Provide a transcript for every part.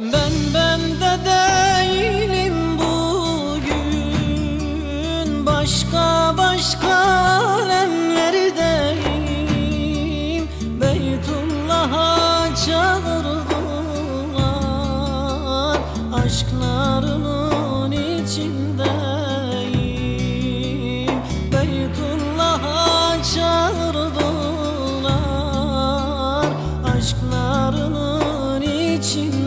Ben de değilim bugün, başka alemlerdeyim. Beytullah'a çağırdılar, aşklarının içindeyim. Beytullah'a çağırdılar, aşklarının içindeyim.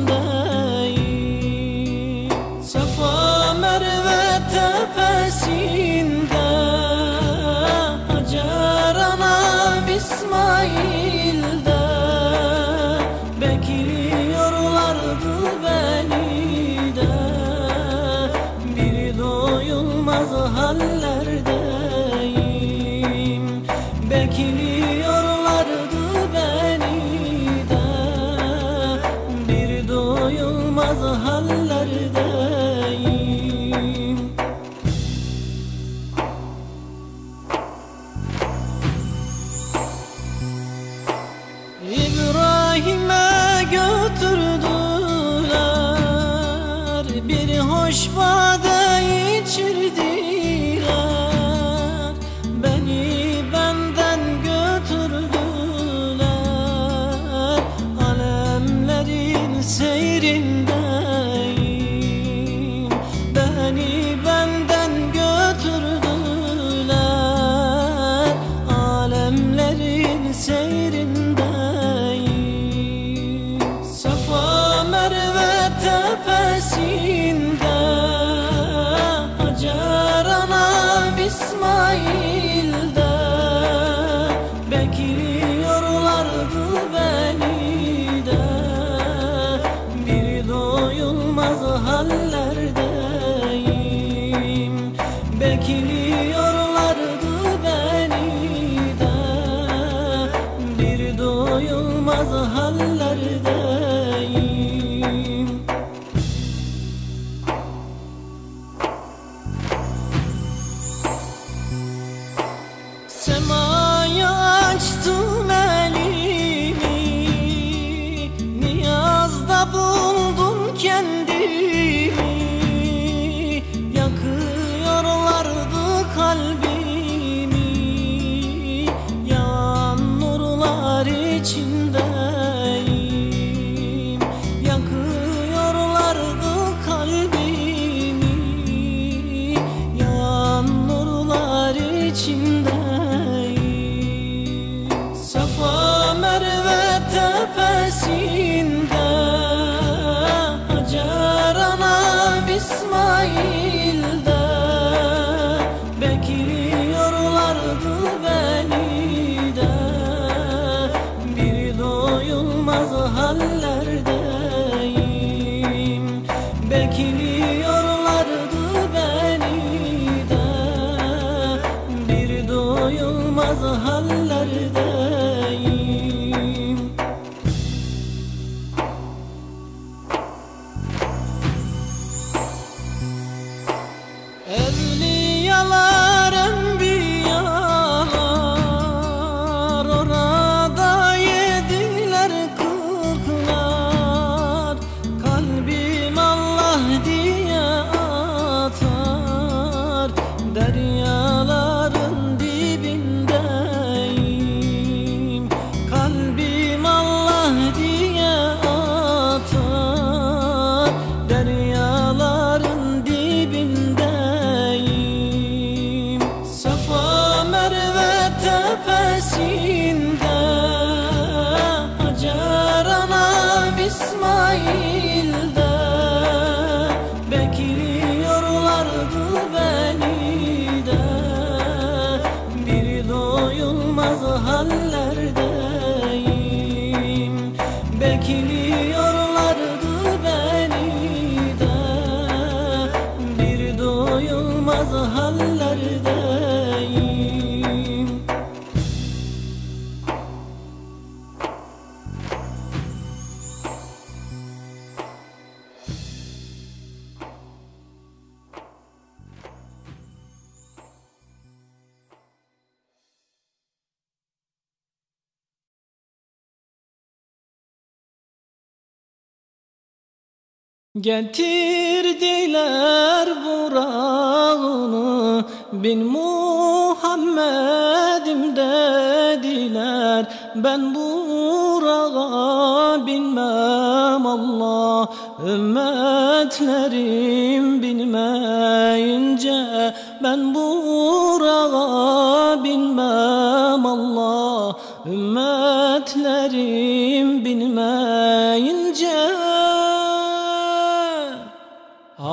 Getirdiler burağını bin Muhammed'im dediler. Ben burağa binmem Allah, ümmetlerim binmeyince. Ben burağa binmem Allah, ümmetlerim binmeyince.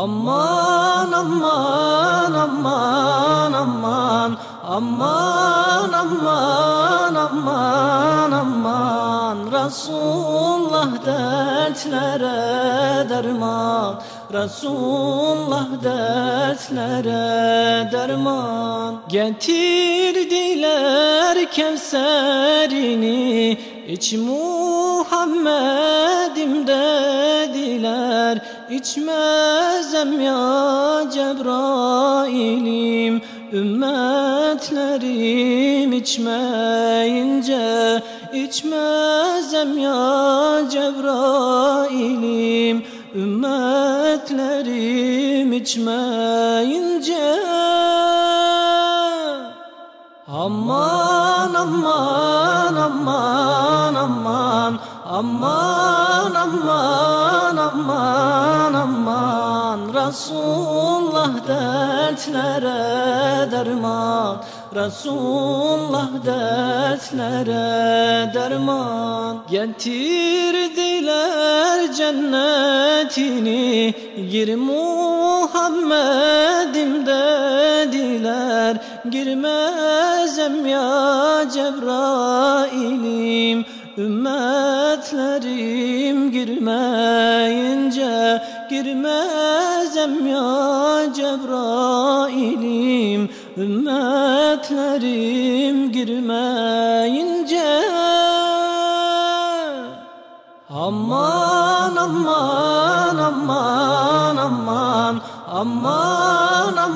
Aman aman aman aman aman aman aman aman, Rasulullah dertlere derman, Rasulullah dertlere derman. Getirdiler Kevser'ini iç Muhammed'im dediler. İçmezem ya Cebrail'im, ümmetlerim içmeyince. İçmezem ya Cebrail'im, ümmetlerim içmeyince. Aman aman aman aman aman aman aman aman, Rasulullah dertlere derman, Rasulullah dertlere derman. Getirdiler cennetini gir Muhammed'im dediler. Girmezem ya Cebrail'im, ümmetlerim girmeyince. Girmezem ya Cebrail'im, ümmetlerim girmeyince. Aman aman aman aman aman aman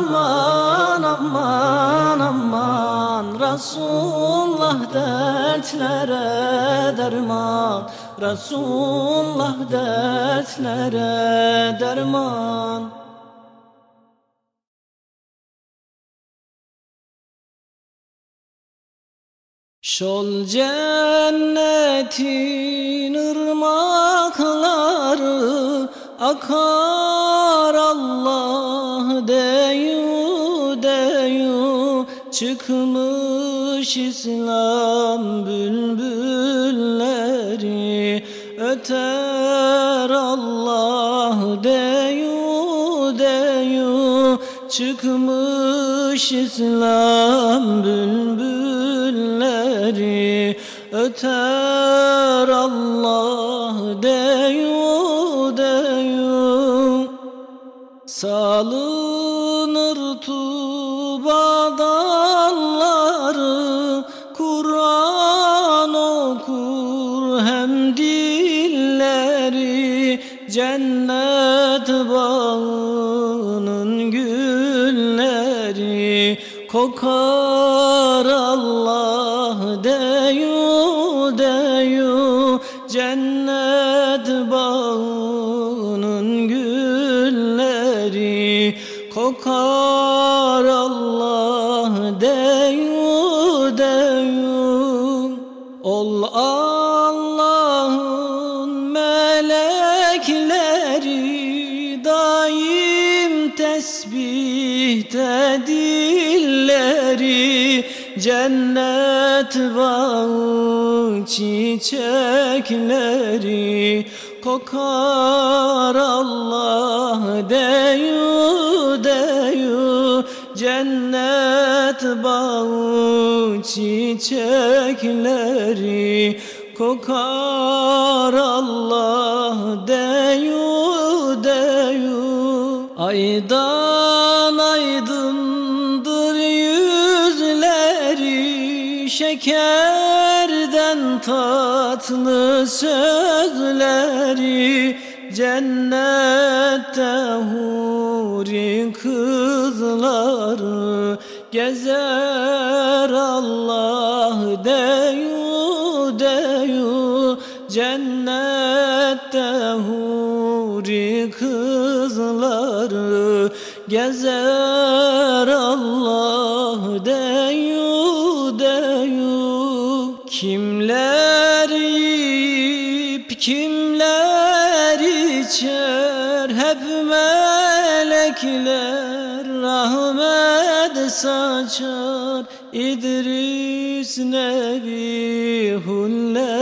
aman aman, Rasulullah dertlere derman, Rasulullah dertlere derman. Şol cennetin ırmakları akar Allah deyu deyu. Çıkmış İslam bülbülleri öter Allah deyu deyu. Çıkmış İslam bülbülleri öter Allah deyu deyu. Salınır Tuba dağları, Kur'an okur hem dilleri. Cennet bağının gülleri kokar Allah deyu deyu. Cennet bağının gülleri kokar Allah deyu deyu. Ol Allah'ın melekleri daim tesbihte dilleri. Cennet bağı çiçekleri kokar Allah deyu deyu. Cennet bağı çiçekleri kokar Allah deyu deyu. Aydan aydındır yüzleri, şekerden tatlı sözleri. Cennette huri kızları gezer Allah deyu deyu. cennette huri kızları gezer Allah deyu deyu. Kimler yiyip kimler içer hep melekler rahmet saçar. İdris nebi hulle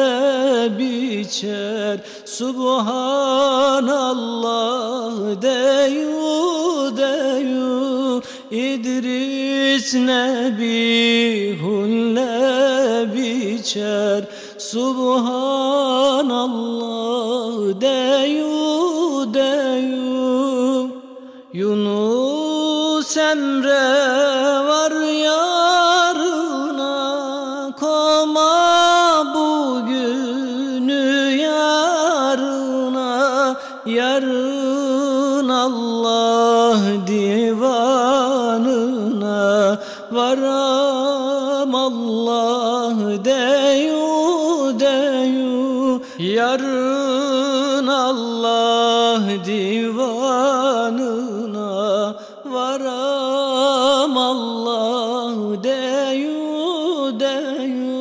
biçer Subhanallah deyu deyu. İdris nebi hulle biçer Subhanallah deyu deyu. Yunus Emre var yarına koma bugünü yarına. Yarın Allah divanına varam Allah deyu deyu. Yarın Allah divanına varam Allah deyu deyu.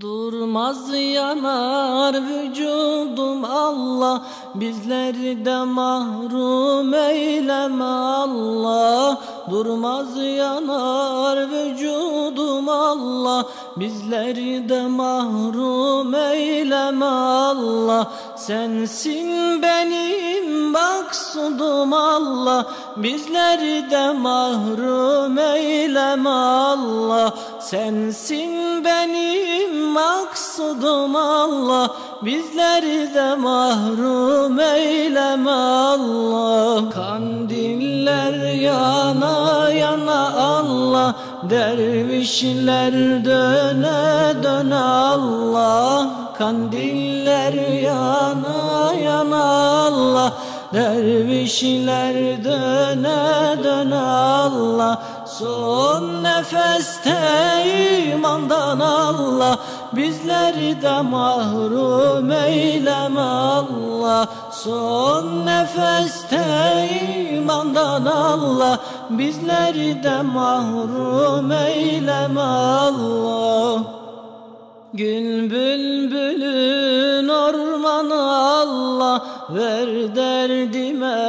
Durmaz yanar vücudum Allah, bizleri de mahrum eyleme Allah. Durmaz yanar vücudum Allah, bizleri de mahrum eyleme Allah. Sensin benim maksudum Allah, bizleri de mahrum eyleme Allah. Sensin benim maksudum Allah, bizleri de mahrum eyleme Allah. Kandiller yana yana Allah, dervişler döne döne Allah. Kandiller yana yana Allah, dervişler döne döne Allah. Son nefeste imandan Allah, bizleri de mahrum eyleme Allah. Son nefeste imandan Allah, bizleri de mahrum eyleme Allah. Gül bülbülün ormanı Allah, ver derdime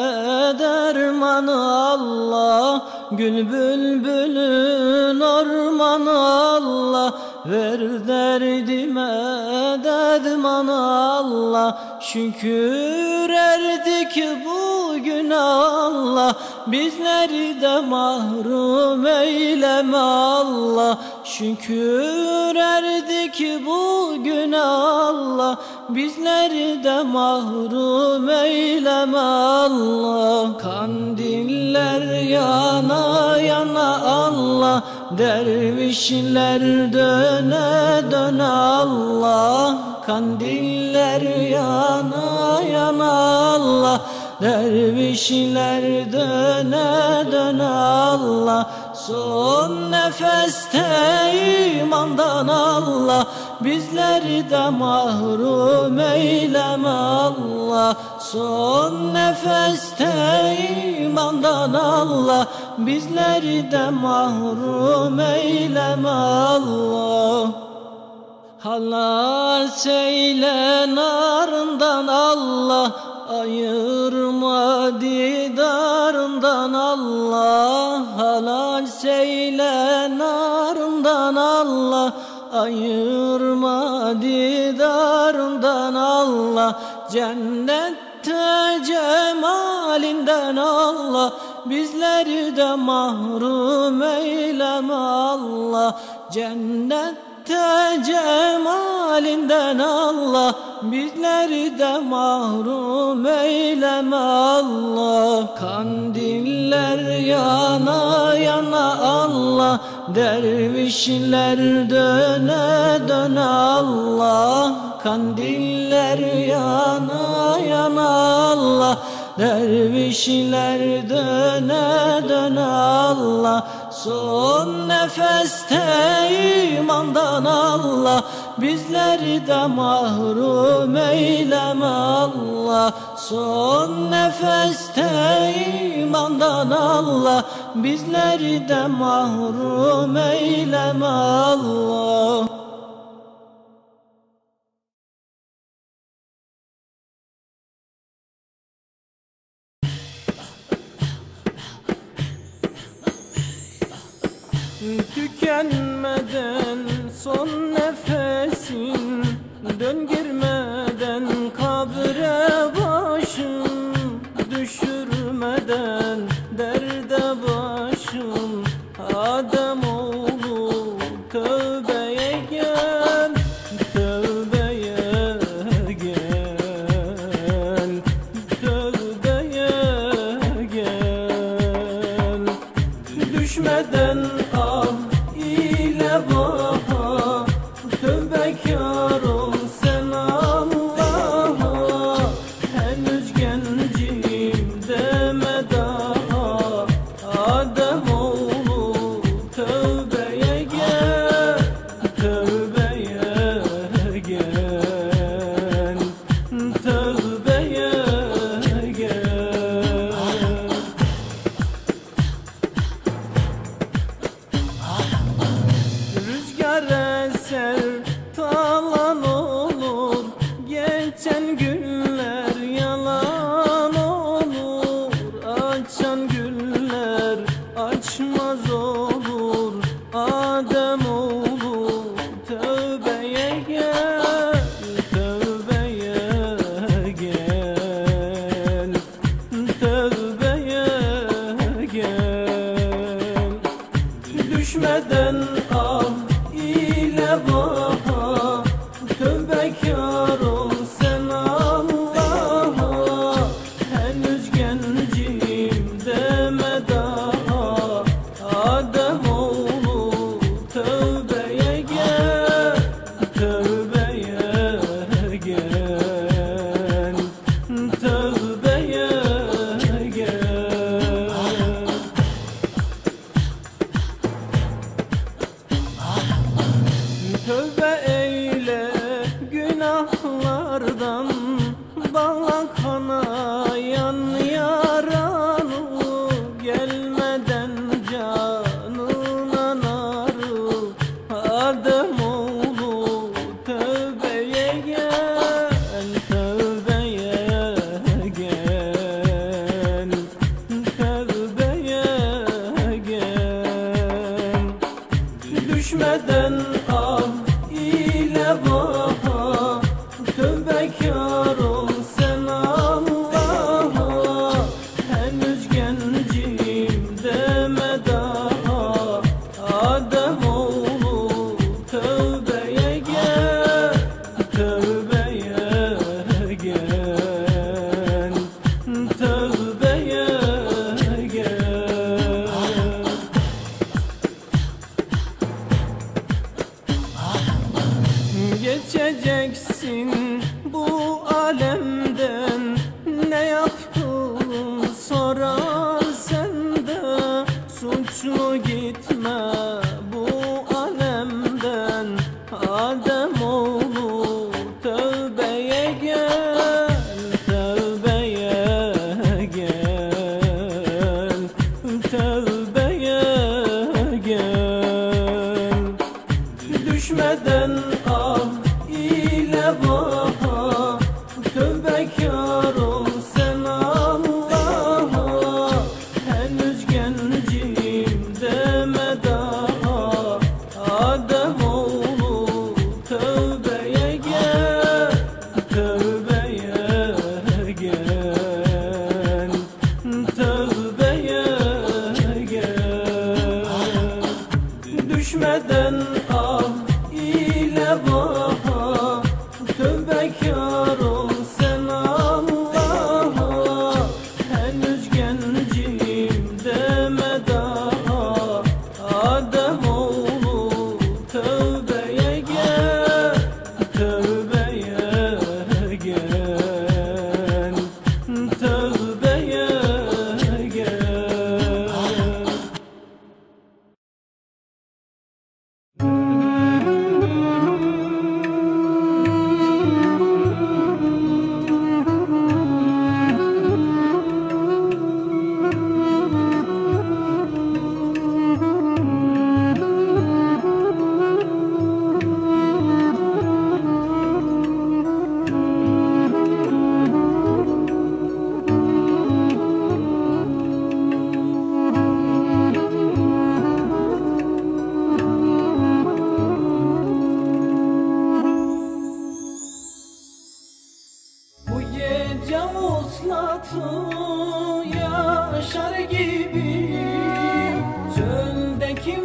dermanı Allah. Gül bülbülün ormanı Allah, ver derdime dermanı Allah. Şükür erdik bugün Allah, bizleri de mahrum eyleme Allah. Şükür erdik bugün Allah, bizleri de mahrum eyleme Allah. Kandiller yana yana Allah, dervişler döne döne Allah. Kandiller yana yana Allah, dervişler döne döne Allah. Son nefeste imandan Allah, bizleri de mahrum eyleme Allah. Son nefeste imandan Allah, bizleri de mahrum eyleme Allah. Halas eyle narından Allah, ayırma didarından Allah. Halas eyle narından Allah, ayırma didarından Allah. Cennette cemalinden Allah, bizleri de mahrum eyleme Allah. Cennette cemalinden Allah, bizleri de mahrum eyleme Allah. Kandiller yana yana Allah, dervişler döne döne Allah. Kandiller yana yana Allah, Dervişler döne döne Allah, son nefeste imandan Allah, bizleri de mahrum eyleme Allah. Son nefeste imandan Allah, bizleri de mahrum eyleme Allah. Tükenmeden son nefesin, dön girmeden kabre başım, düşürmeden derde başım. Ademoğlu tövbeye gel, tövbeye gel, tövbeye gel. Düşmeden tövbe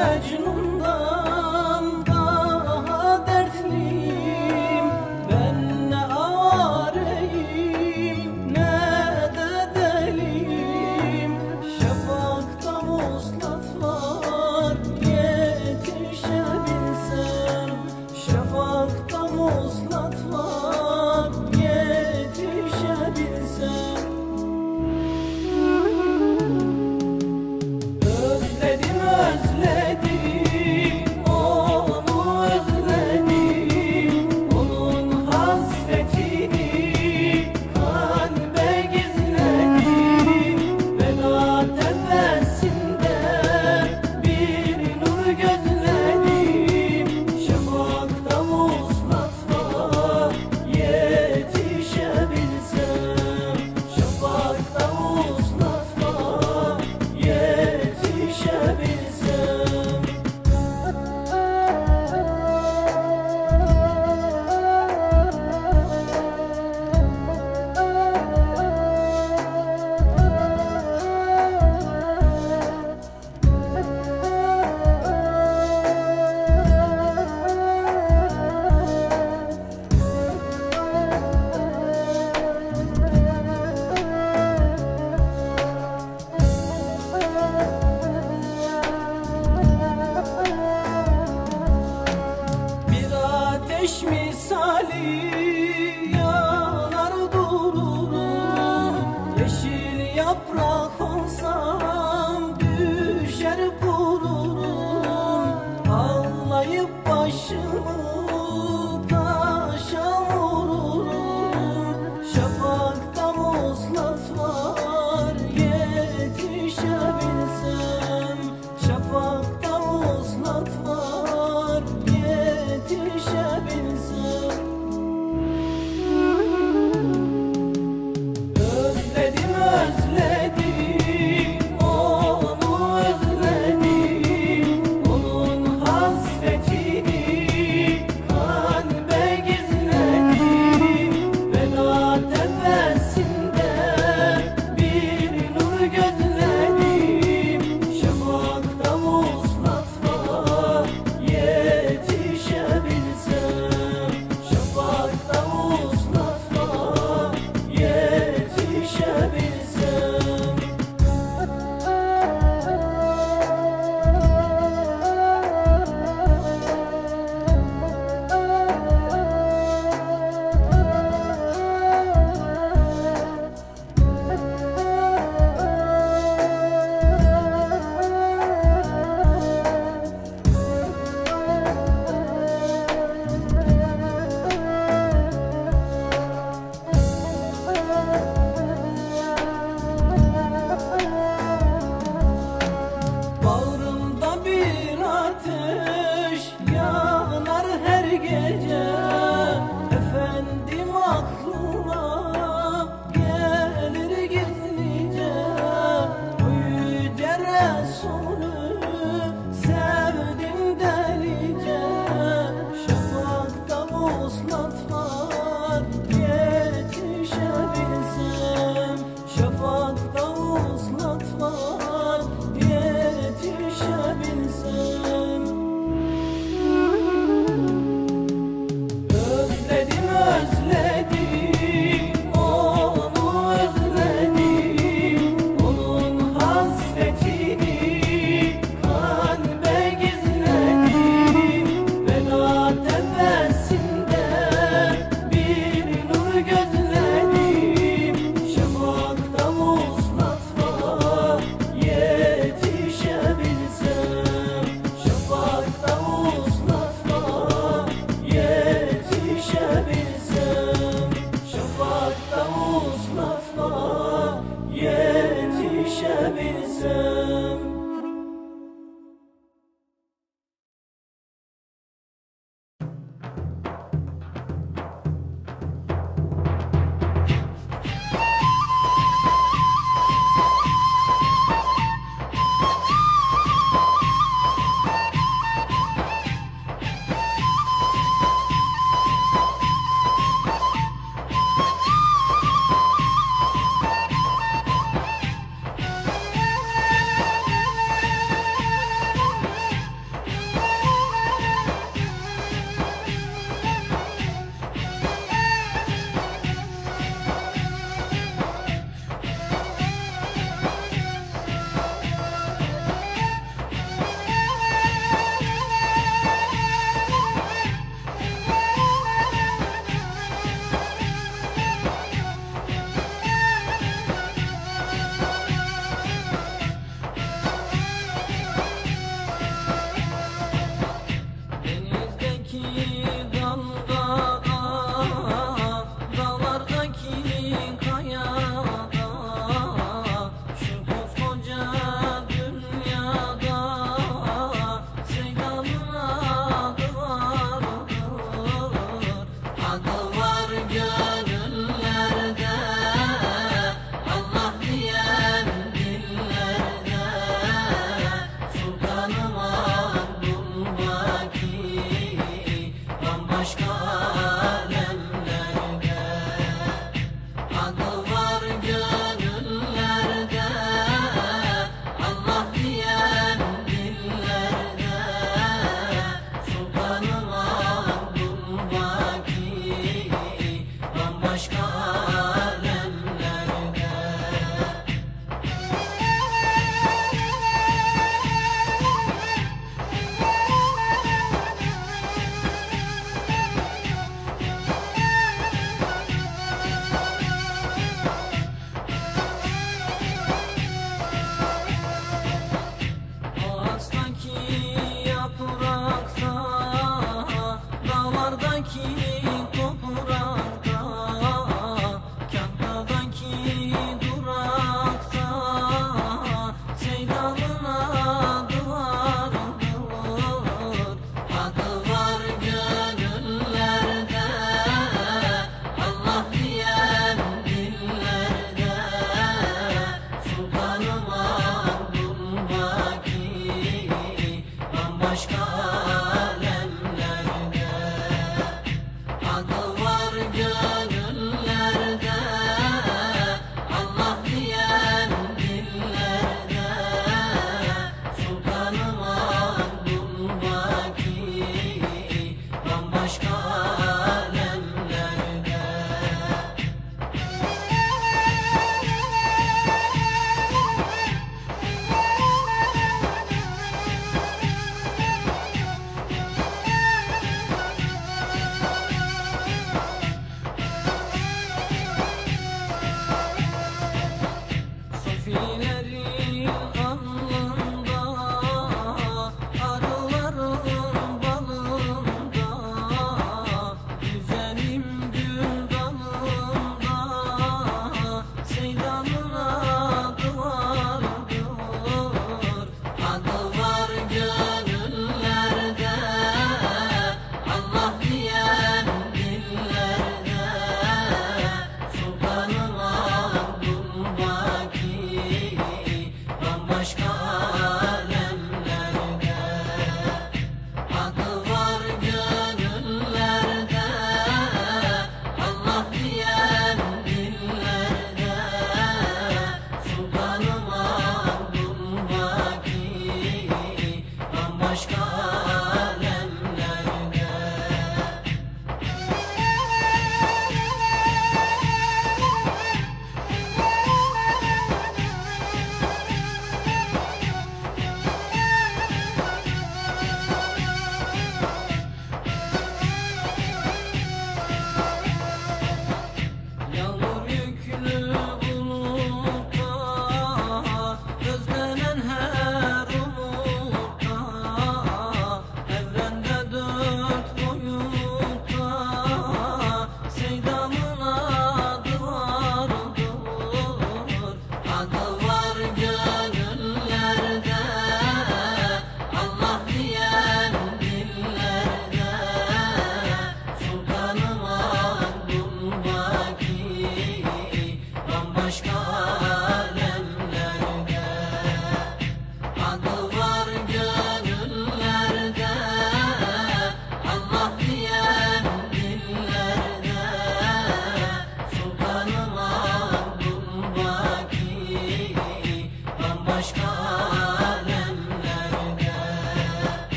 Mecnun'dan daha dertliyim. Ben ne areyim ne de deliyim. Şafakta muslat var, yetişebilsem. Şafakta muslat var, yetişebilsem.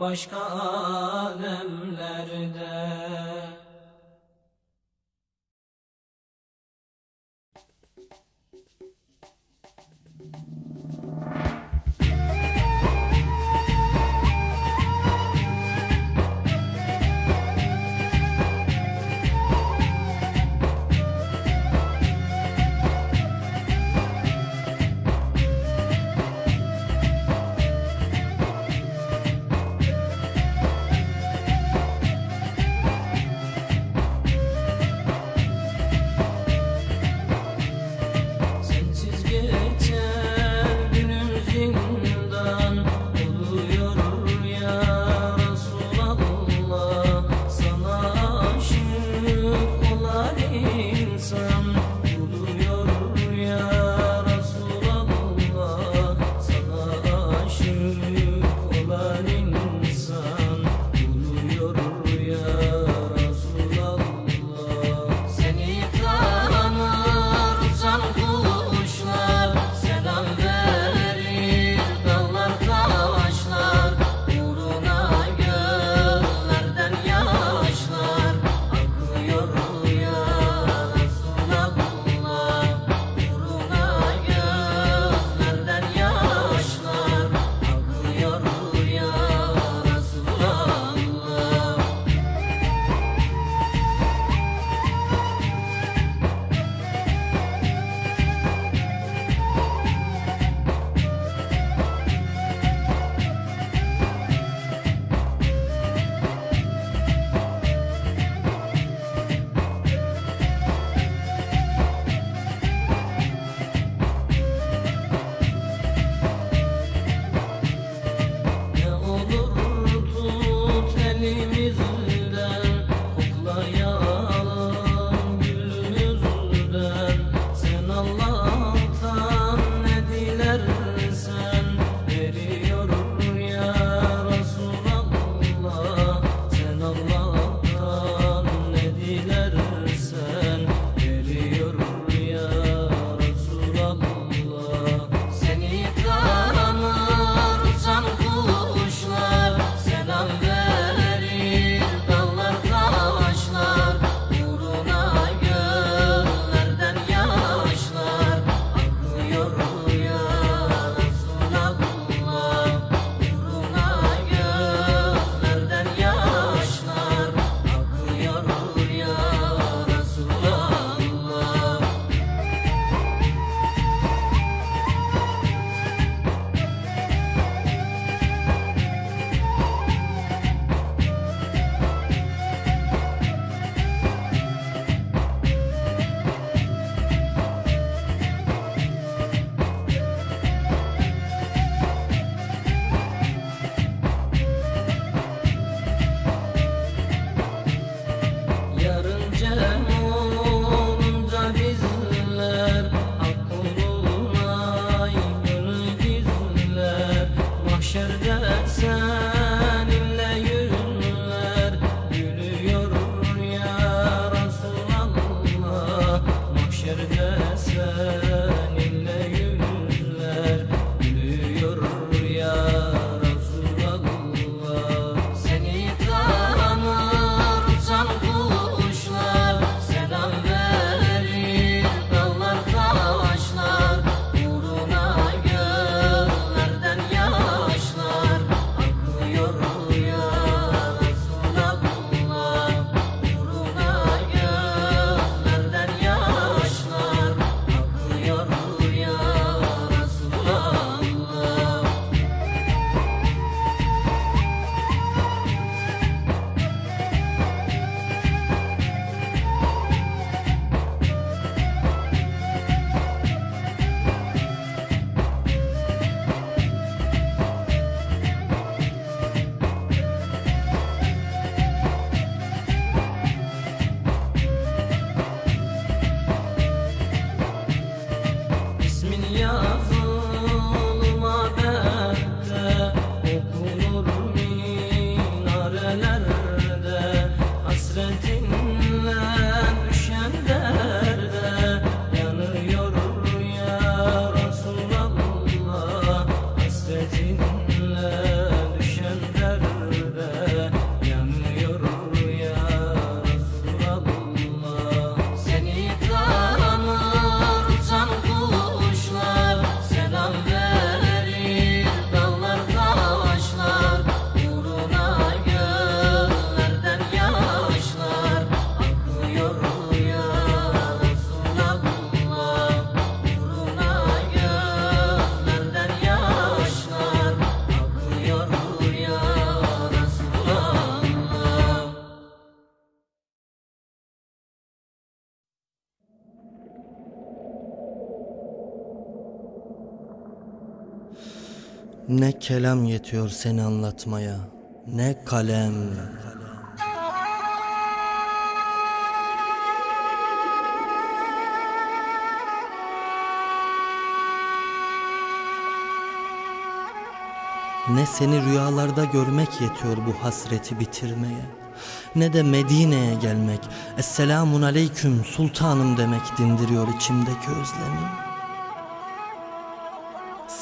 Başka alemlerde. Ne kelam yetiyor seni anlatmaya, ne kalem. Ne seni rüyalarda görmek yetiyor bu hasreti bitirmeye, ne de Medine'ye gelmek, Esselamun Aleyküm Sultanım demek dindiriyor içimdeki özlemi.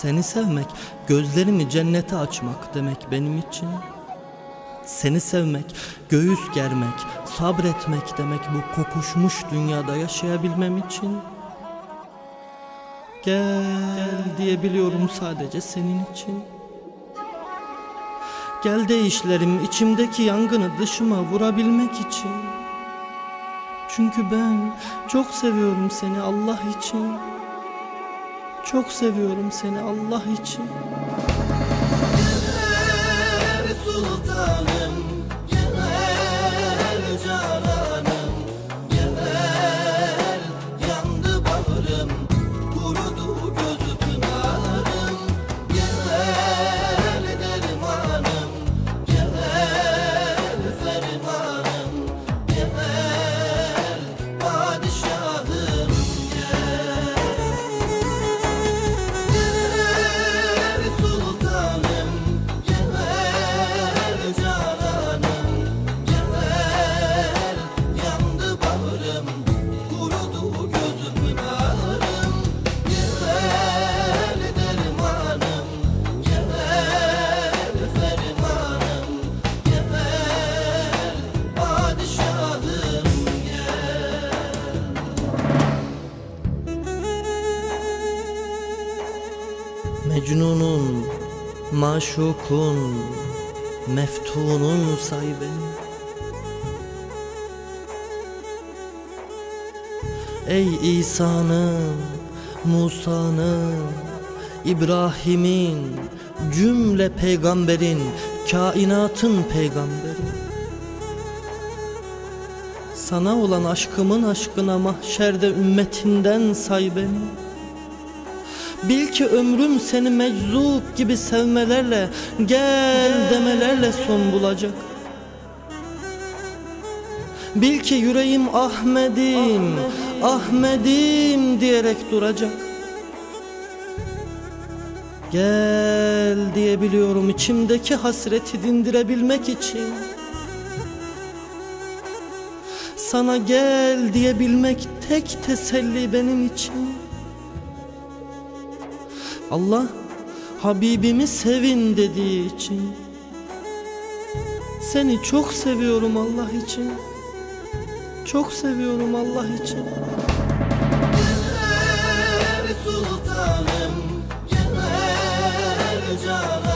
Seni sevmek, gözlerimi cennete açmak demek benim için. Seni sevmek, göğüs germek, sabretmek demek bu kokuşmuş dünyada yaşayabilmem için. Gel diyebiliyorum sadece senin için. Gel de işlerim içimdeki yangını dışıma vurabilmek için. Çünkü ben çok seviyorum seni Allah için. Çok seviyorum seni Allah için. Gel sultanım, gel cananım, gel yandı bağrım, kurudu gözü pınarım, gel dermanım, gel fermanım, gel padişahım. Mecnunum, maşukun, meftunun say beni. Ey İsa'nın, Musa'nın, İbrahim'in, cümle peygamberin, kainatın peygamberi. Sana olan aşkımın aşkına mahşerde ümmetinden say beni. Bil ki ömrüm seni meczup gibi sevmelerle, gel demelerle son bulacak. Bil ki yüreğim Ahmet'im, Ahmet'im diyerek duracak. Gel diyebiliyorum içimdeki hasreti dindirebilmek için. Sana gel diyebilmek tek teselli benim için. Allah Habibimi sevin dediği için. Seni çok seviyorum Allah için. Çok seviyorum Allah için. Gel sultanım, gel cananım.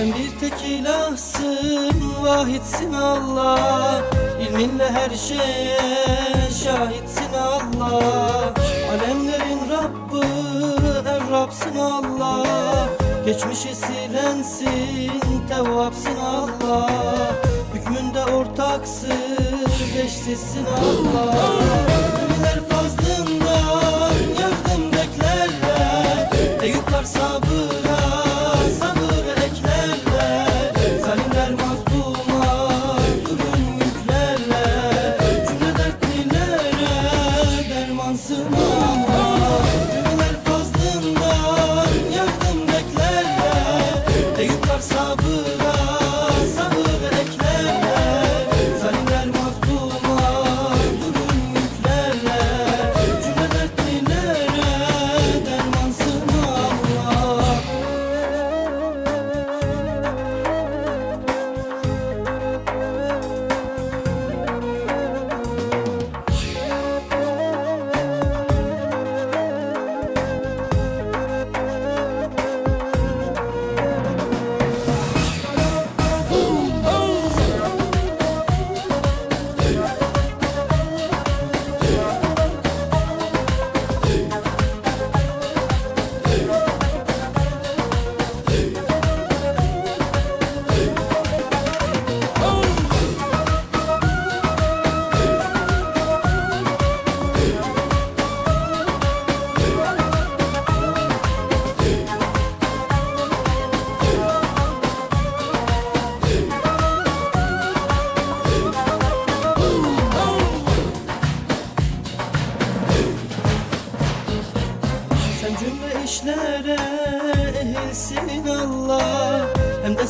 Sen bir tek ilahsın, vahidsin Allah. İlminle her şeye şahitsin Allah. Alemlerin Rabbı, Errab'sın Allah. Geçmişi silensin, tevvapsın Allah. Hükmünde ortaksın, eşsizsin Allah. Müminler fazlından yardım beklerler. Eyüpler sabıra,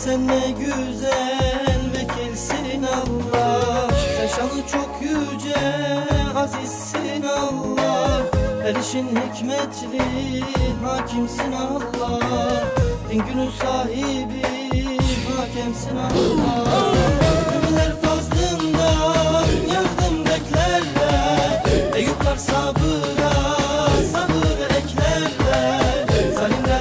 sen ne güzel vekilsin Allah. Sen şanı çok yüce, azizsin Allah. Her işin hikmetli, hakimsin Allah. Din günü sahibi, hakemsin Allah. Müminler fazlından yardım beklerler. Eyüpler sabıra, sabır eklerler. Zalimler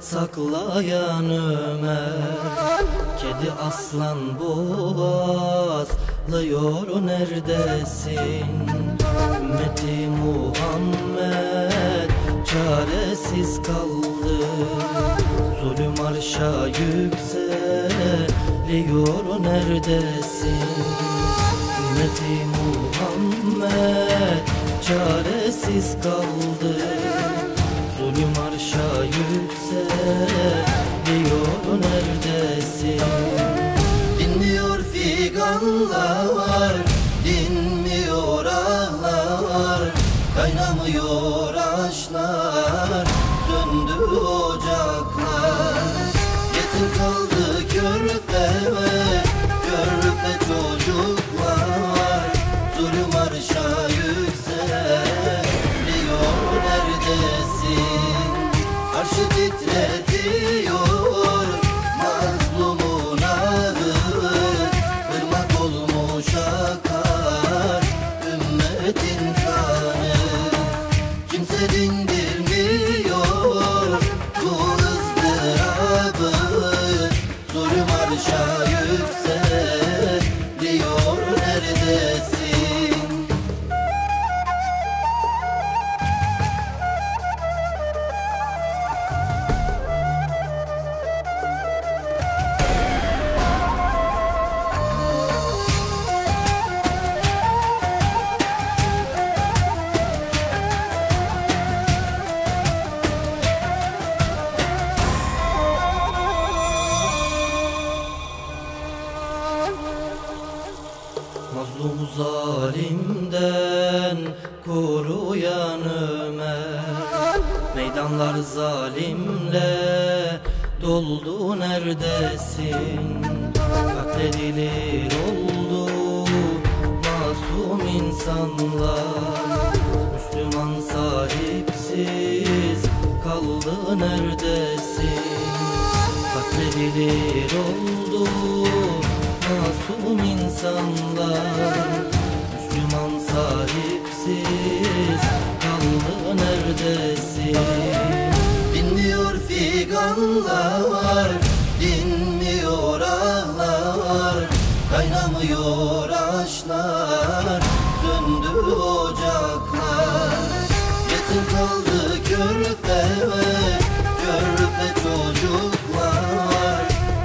saklayan Ömer. Kedi aslan boğazlıyor, neredesin? Ümmeti Muhammed çaresiz kaldı. Zulüm arşa yükseliyor, neredesin? Ümmeti Muhammed çaresiz kaldı. Zulüm arşa yüksek, diyor neredesin? Dinmiyor figanlar, dinmiyor ağlar, kaynamıyor aşlar, söndü ocaklar. Yetim kaldı körpe ve körpe çocuklar, zulüm arşa yüksek, diyor neredesin? Arşı titretiyor, katledilir oldu masum insanlar. Müslüman sahipsiz kaldı neredesin? Katledilir oldu masum insanlar. Müslüman sahipsiz kaldı neredesin? Dinmiyor figanlar, dinmiyor ağlar, kaynamıyor aşlar, söndü ocaklar. Yetim kaldı körpe ve körpe çocuklar,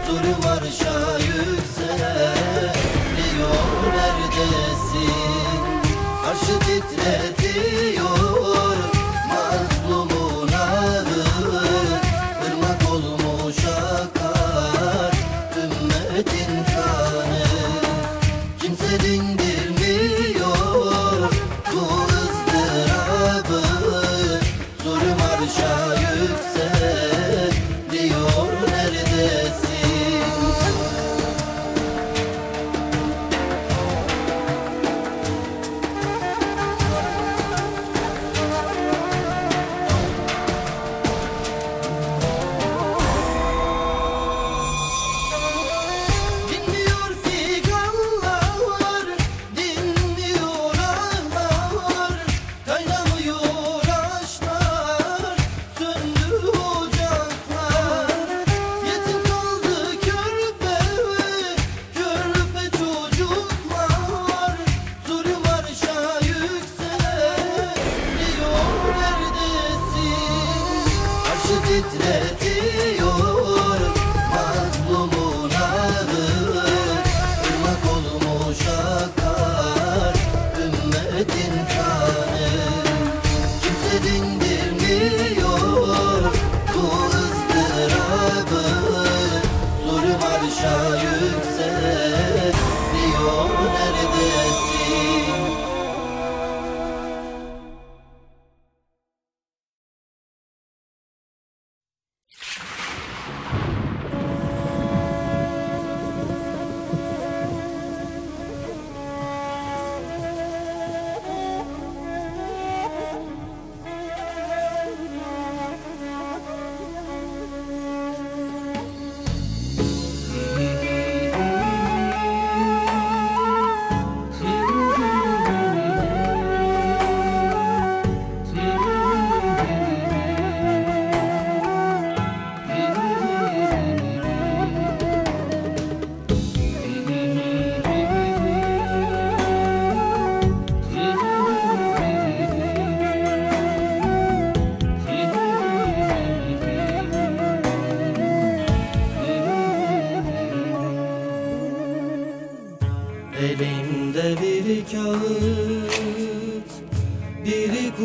zulüm arşa yükseliyor, neredesin? Arşı titretiyor, mazlumun ağı ırmak olmuş akar, ümmetin kanı kimse dindirmiyor, bu ızdırabı zulüm arşa yükseliyor, neredesin?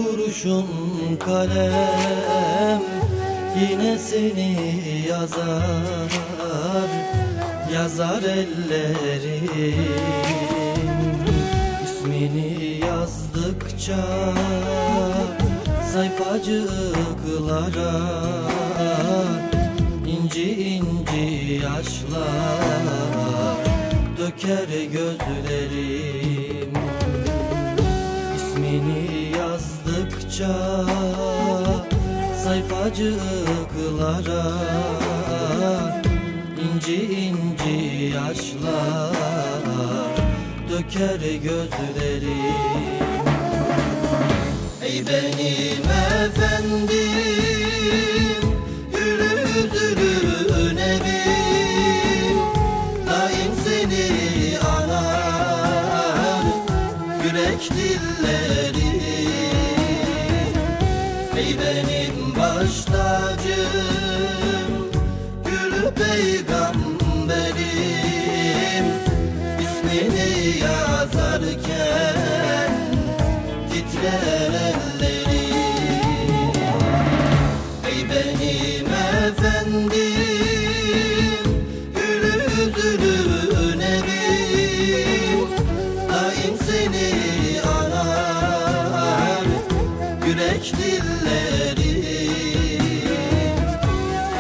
kurşun kalem yine seni yazar, yazar ellerim. İsmini yazdıkça sayfacıklara inci inci yaşlar döker gözlerim. İsmini yazdıkça sayfacıklara inci inci yaşlar döker gözlerim. Ey benim efendim, yürü üzülü önevim, daim seni anar yürek dilleri. Ey benim baş tacım, gülü peygamberim, ismini yazarken titrer ellerim. Ey benim efendim, gülü üzülü önerim, daim seni anar yürek dilleri.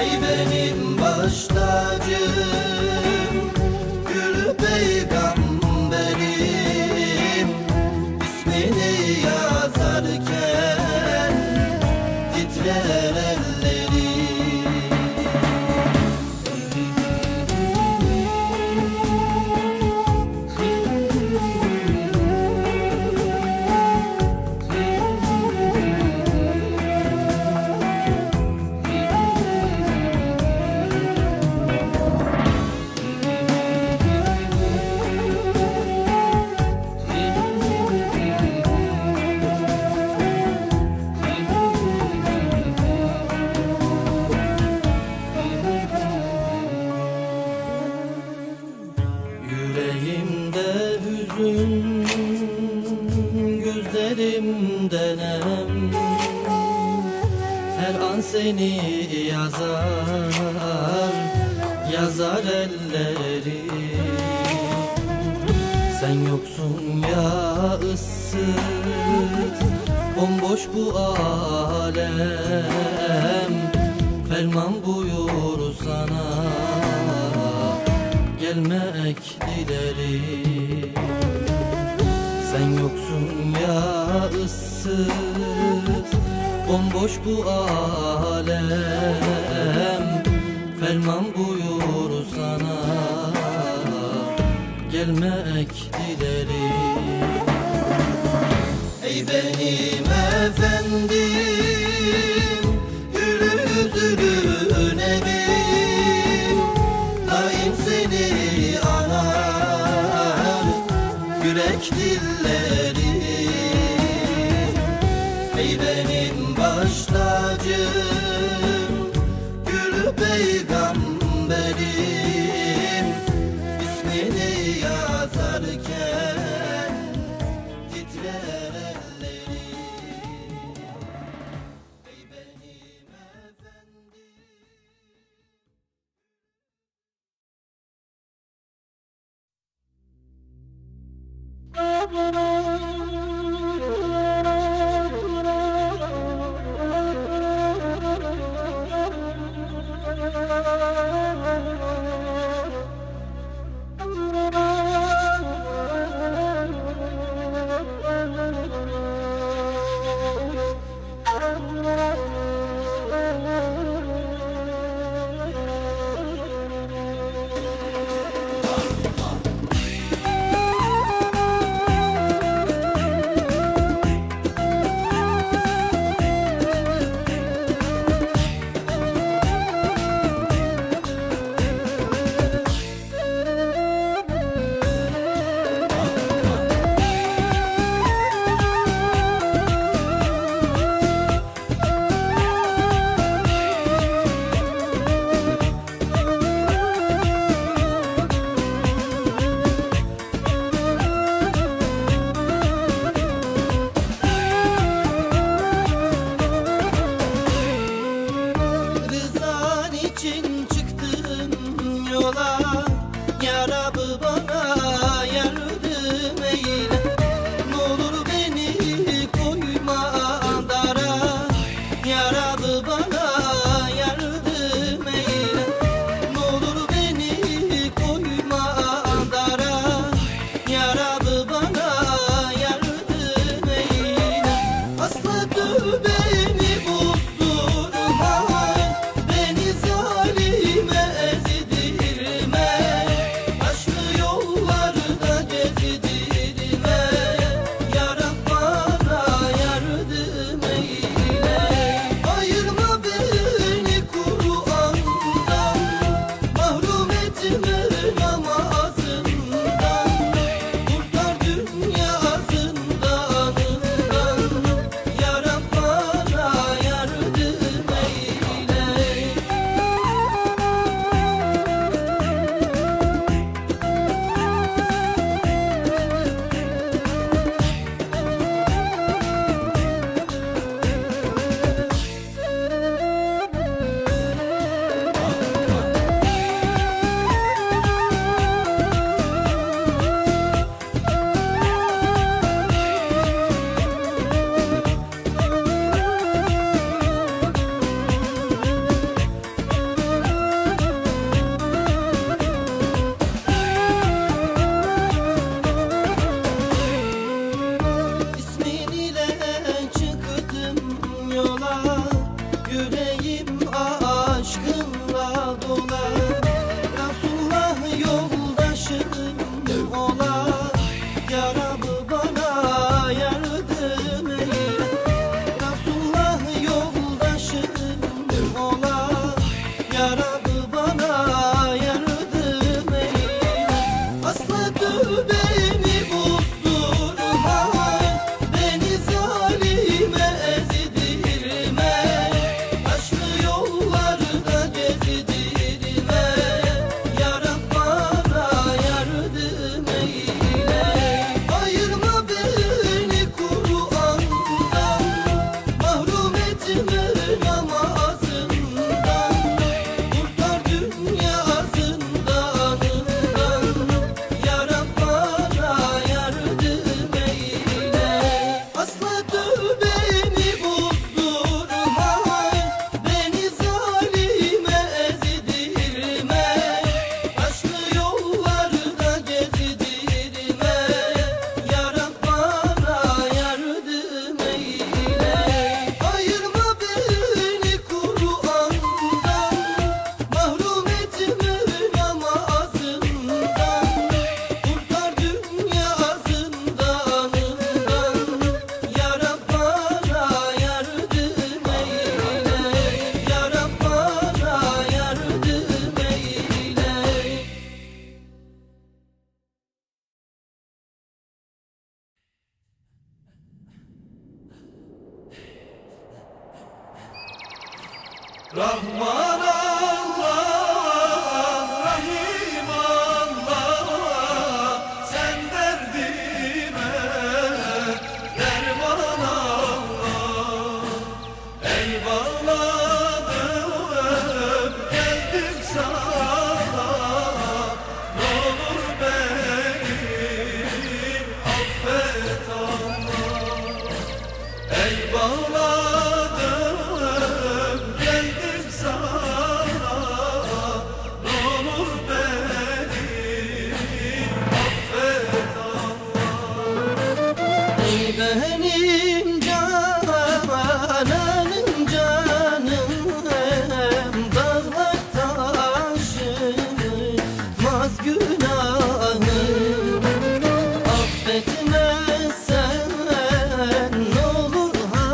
Ey benim baş tacım, gülü peygamberim, ismini yazarken titrer ellerim. Yüreğimde hüzün, gözlerimde nem, her an seni yazar, yazar ellerim. Sen yoksun ya ıssız, bomboş bu alem, ferman buyur sana gelmek dilerim. Sen yoksun ya ıssız, bomboş bu alem, ferman buyur sana gelmek dilerim. Ey benim efendim, yürü üzülü önerim, daim seni anar yürek dilleri. Ey benim baş tacım, gülü peygamberim, ismini yazarken titrer ellerim. Ey benim efendim. Rahman Allah, Rahim Allah, sen derdime derman Allah. Ey bağladım, geldim sana, ne olur beni affet Allah. Ey bağladım, affetmezsen ne olur ha.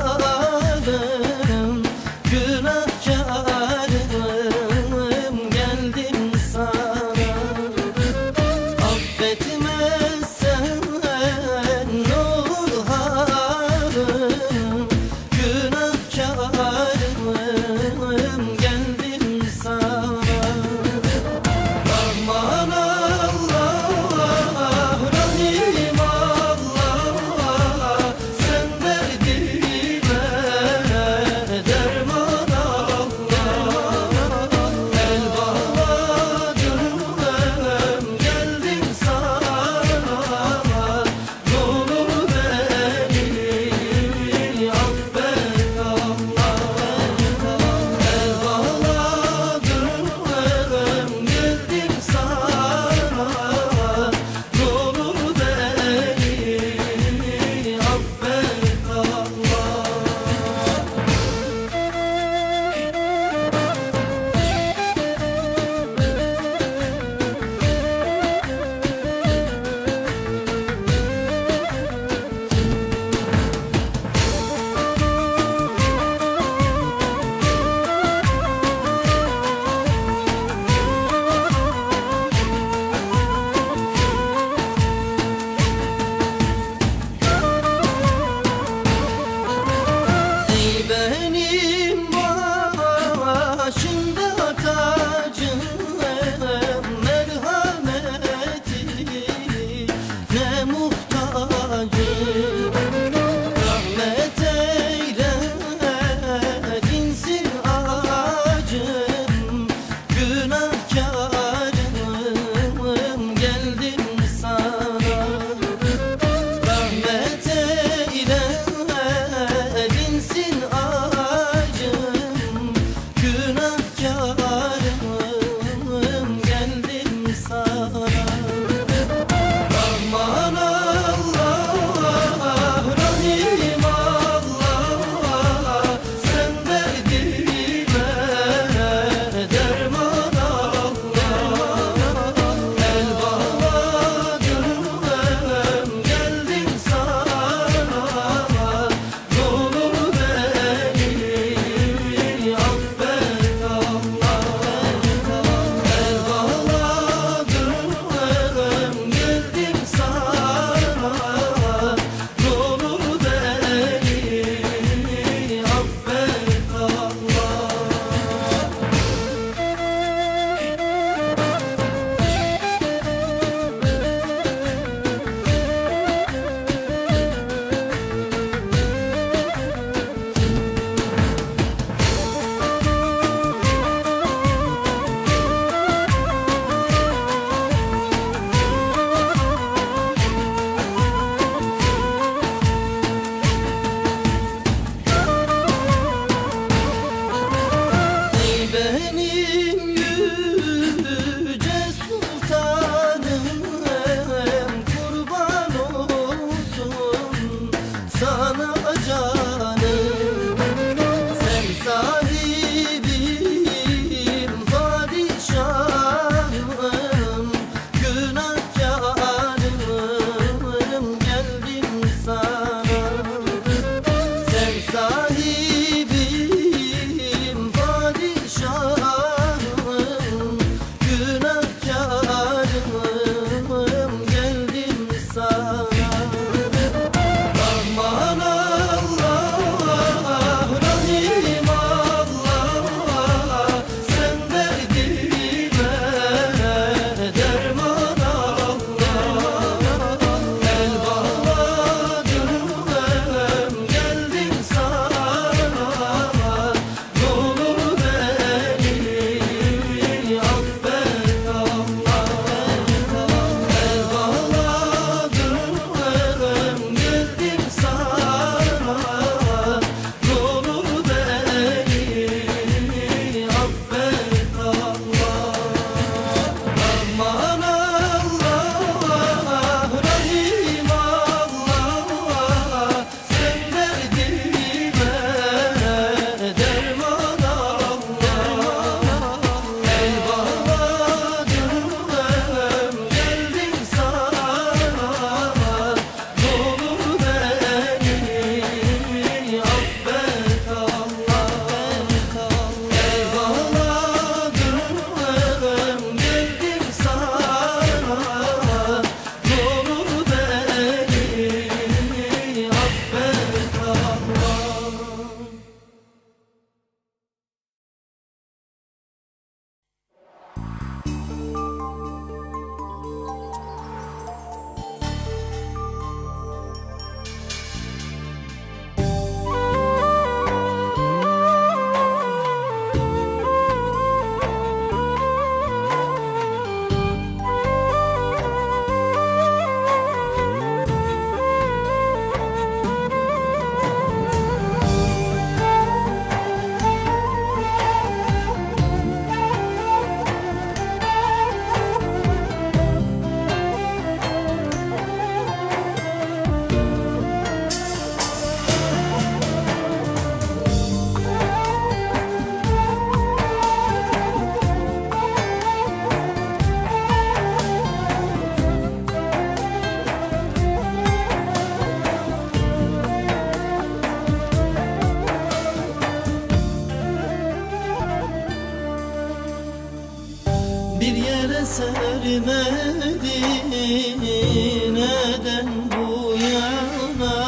Medine'den bu yana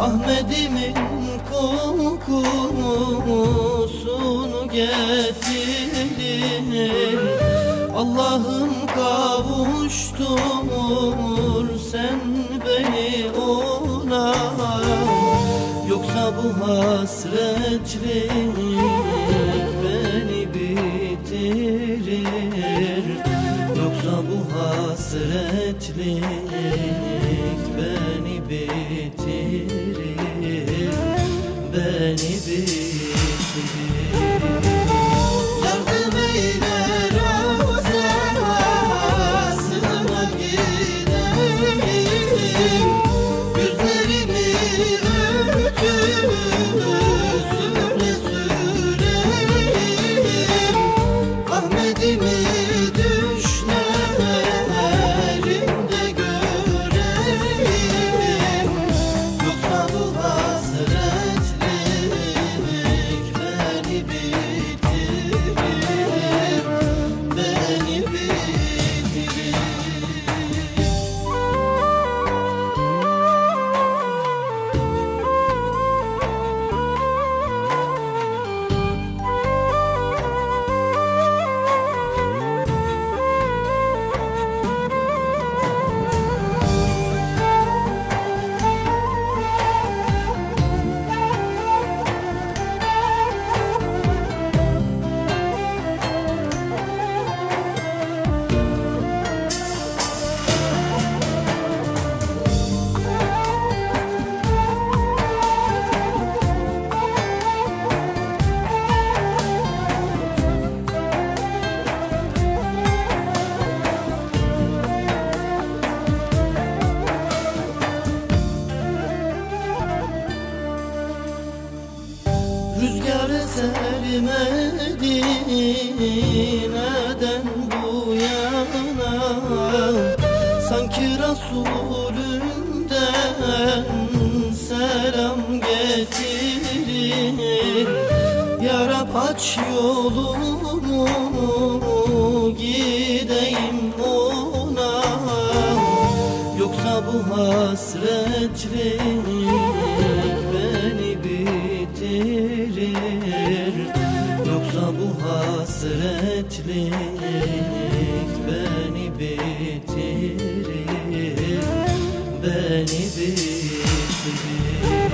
Ahmedimin kokusunu getirin. Allah'ım kavuştur sen beni ona, yoksa bu hasretlik beni bitirir, yoksa bu hasretlik beni bitirir, beni bitirir. Medine'den bu yana sanki Rasulünden selam getirin. Ya Rab aç yolumu gideyim ona, yoksa bu hasretlik beni bitirir, yoksa bu hasretlik beni bitirir, beni bitirir.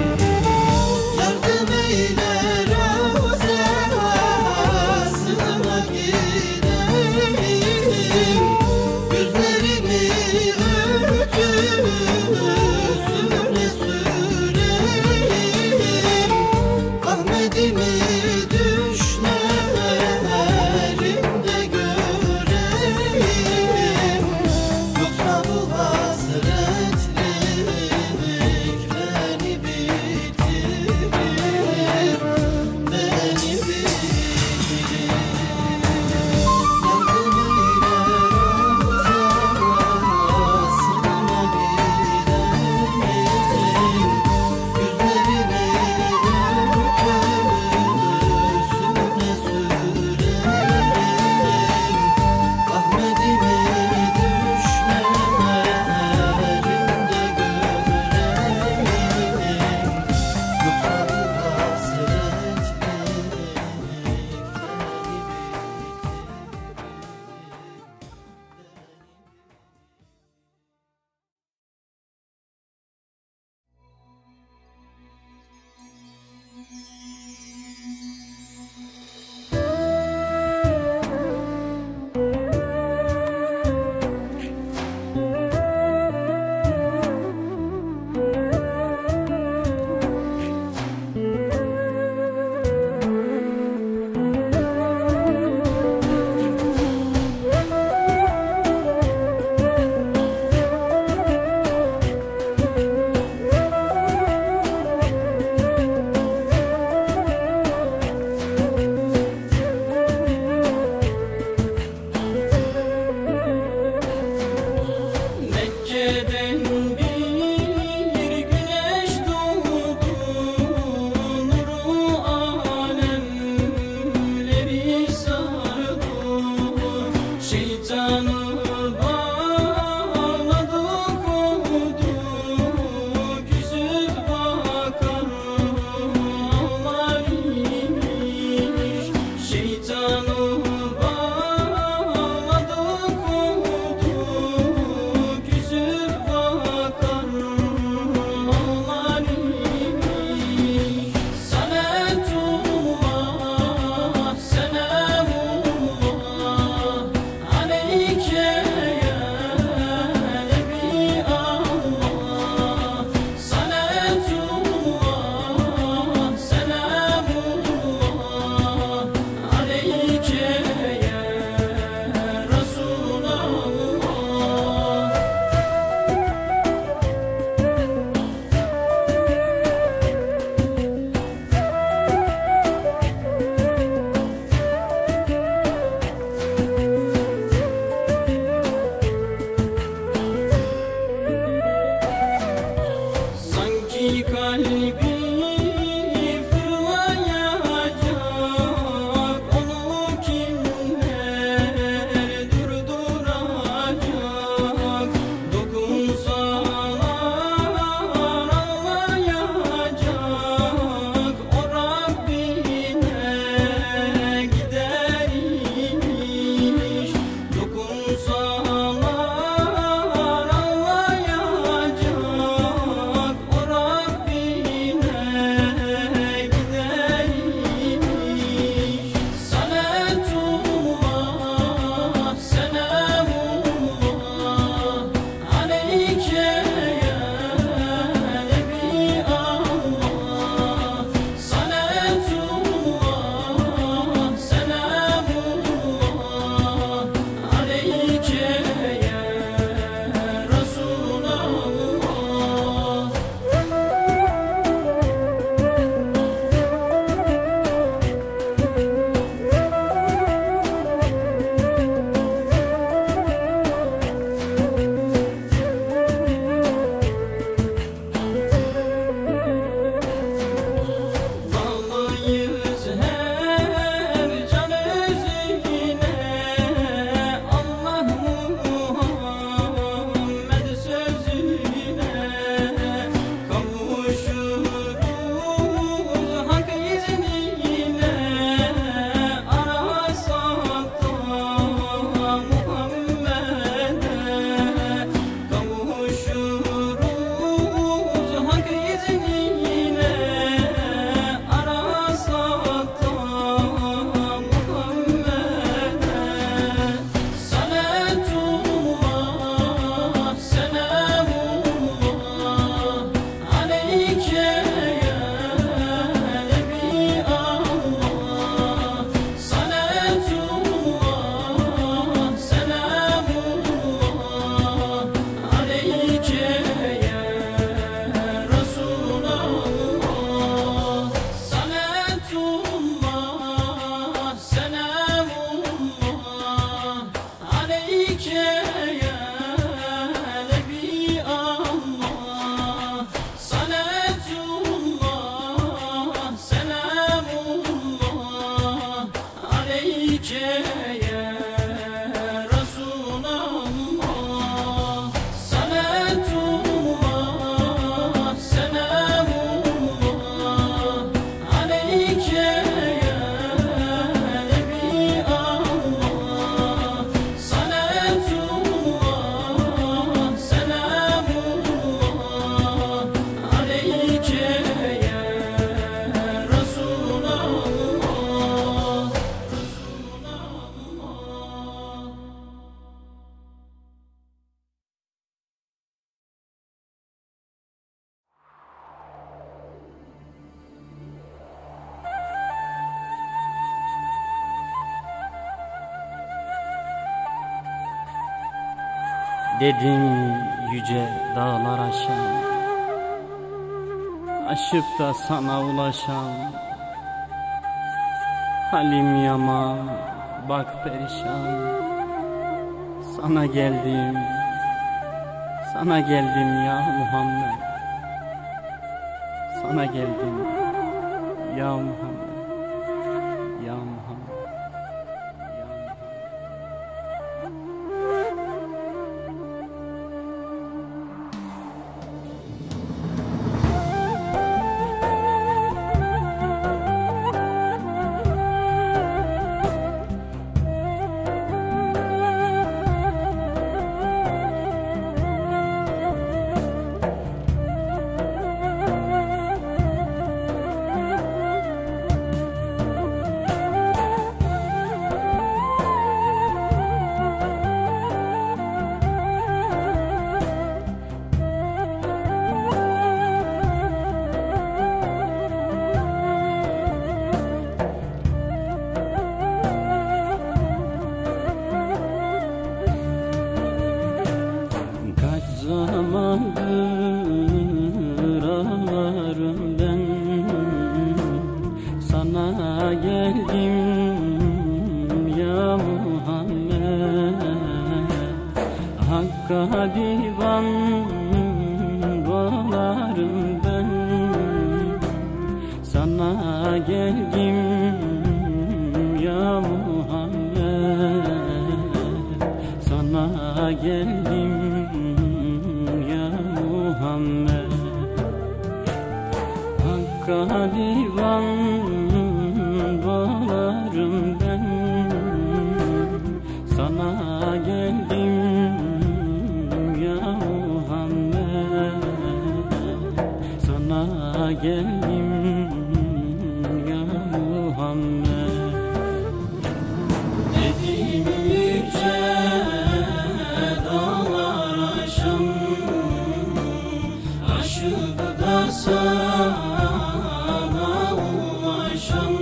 Yardım eyle Ravza-sına gidelim, gözlerimi örtüsüne süreyim, Ahmed'imi düşler. Good. Dedim yüce dağlar aşan, aşıp da sana ulaşan Halim Yaman, bak perişan. Sana geldim ya Muhammed, sana geldim ya Muhammed. Hakka divan dolarım ben. sana geldim ya Muhammed, sana geldim ya Muhammed. Hakka divan bağlarım ben, sana geldim ya Muhammed, sana geldim ya Muhammed. Edindikçe dağlar aşan, aşık da sana ulaşan.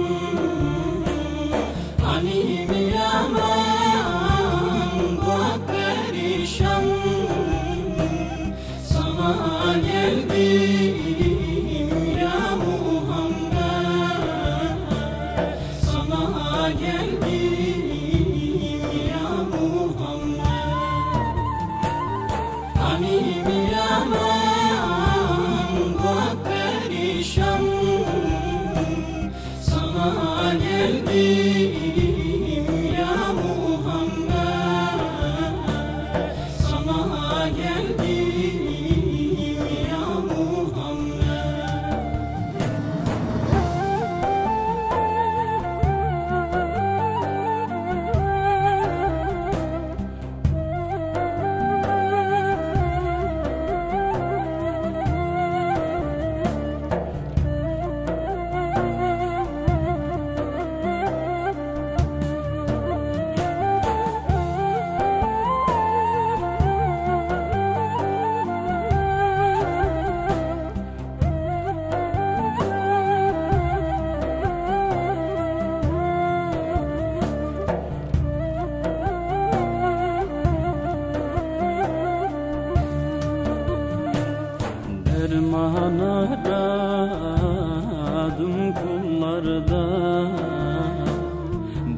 Halim Yaman bak perişan, sana geldim.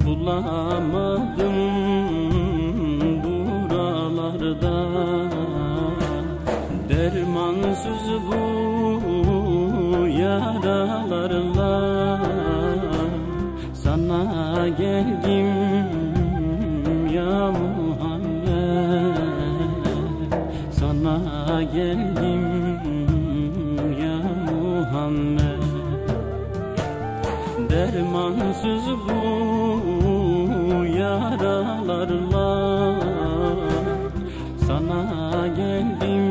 Bulamadım buralarda dermansız bu yaralarla, sana geldim ya Muhammed, sana geldim ya Muhammed. Dermansız bu yaralarla, sana geldim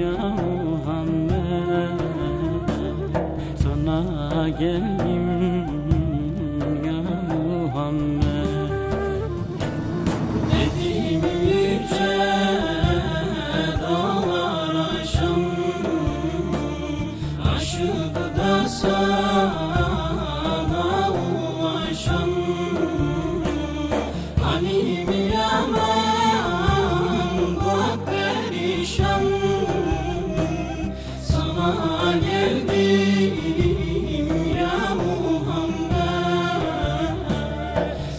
ya Muhammed, sana geldim ya Muhammed. Edindikçe dağlar aşan, aşık da sana ulaşan. Halim Yaman bak perişan, sana geldim ya Muhammed,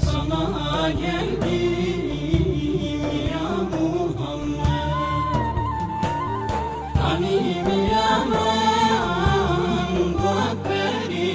sana geldim ya Muhammed. Halim Yaman bak perişan,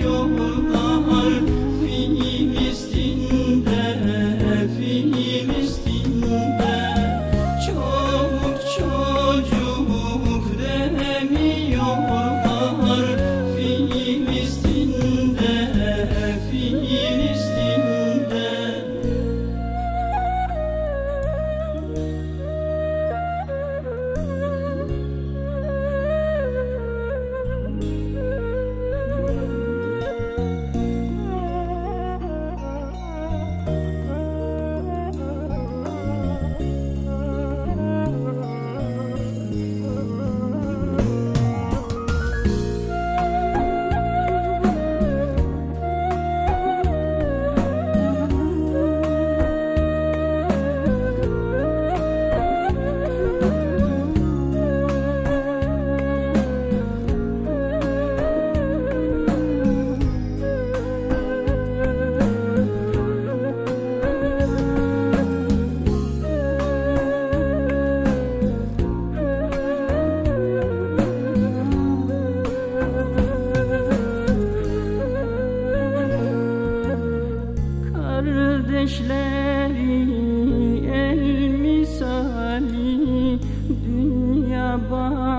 Yo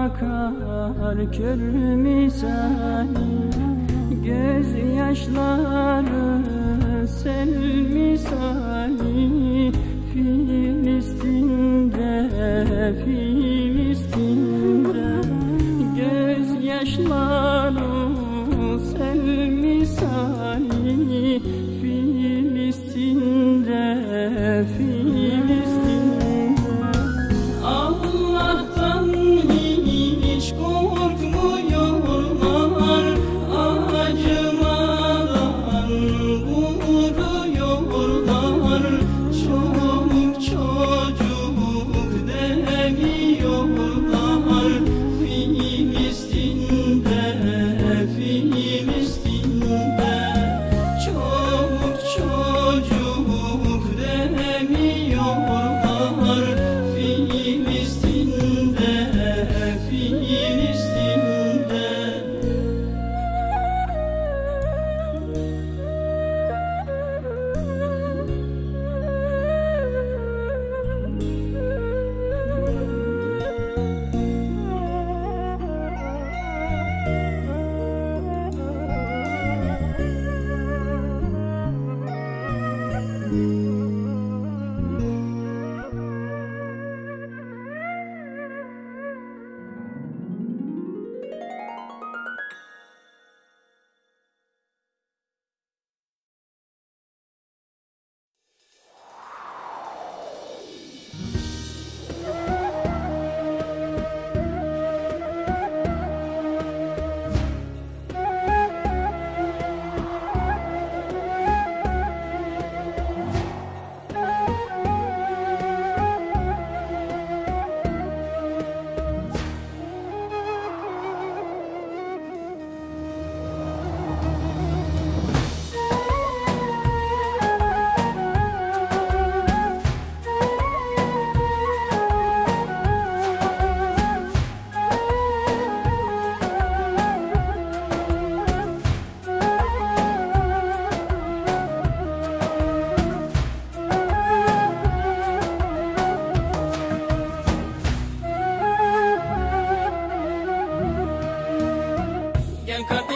akar kör misali, gözyaşları sel misali, Filistin'de, Filistin'de, gözyaşları sel misali, Filistin'de, Filistin'de.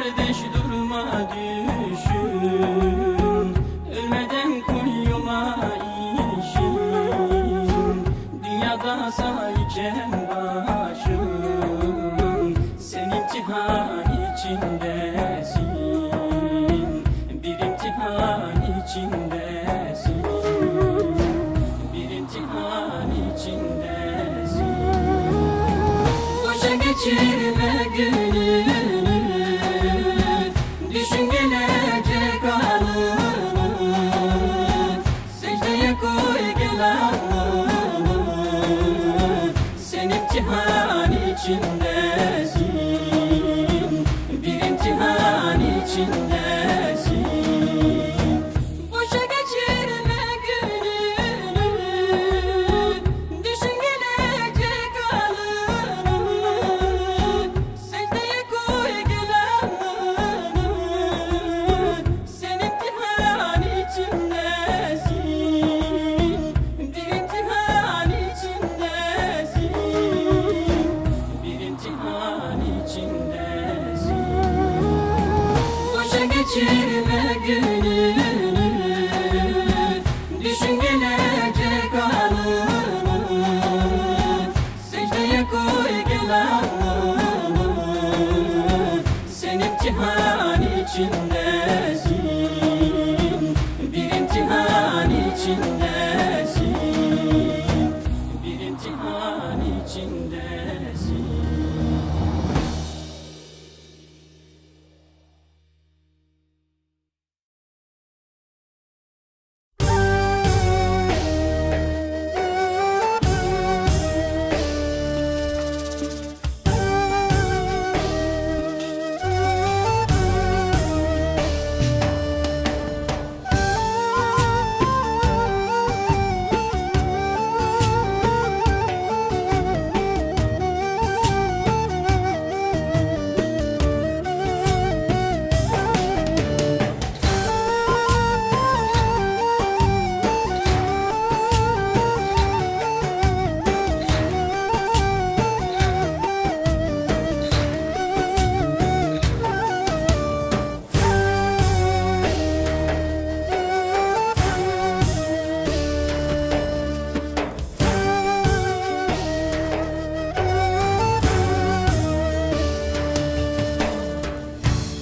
kardeş durma düşün, ölmeden kuyuma işin. Dünyada sayken başım, sen imtihan içindesin, bir imtihan içindesin, bir imtihan içindesin. Boşa geçirme günü. İçindesin, bir imtihan içindesin. Boşa geçirme gününü, düşün gelecek alını. Secdeye koy gel alını, sen imtihan içindesin, bir imtihan içindesin. İmtihan içindesin. Boşa geçirme gününü, düşün gelecek anını. Secdeye koy gel alnını, sen imtihan içindesin, bir imtihan içindesin, bir imtihan içindesin.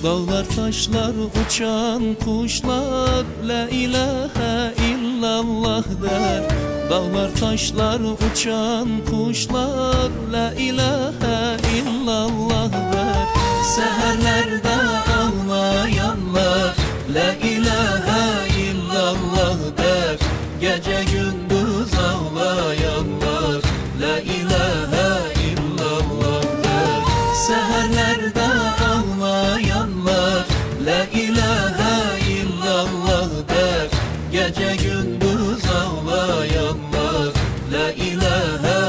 Dağlar taşlar uçan kuşlar la ilahe illallah der. Dağlar taşlar uçan kuşlar la ilahe illallah der. Seherlerde ağlayanlar la ilahe illallah der. Gece gündüz ağlayanlar la ilahe illallah der. Seherlerde la ilahe illallah der. Gece gündüz ağlayanlar la ilahe illallah